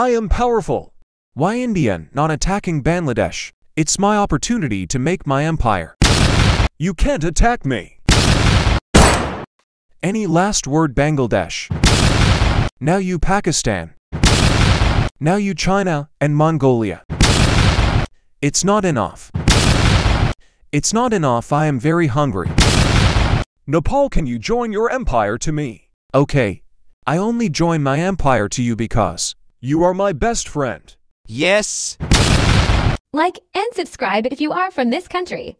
I am powerful. Why India not attacking Bangladesh? It's my opportunity to make my empire. You can't attack me. Any last word Bangladesh. Now you Pakistan. Now you China and Mongolia. It's not enough. It's not enough. I am very hungry. Nepal, can you join your empire to me? Okay. I only join my empire to you because you are my best friend. Yes. Like and subscribe if you are from this country.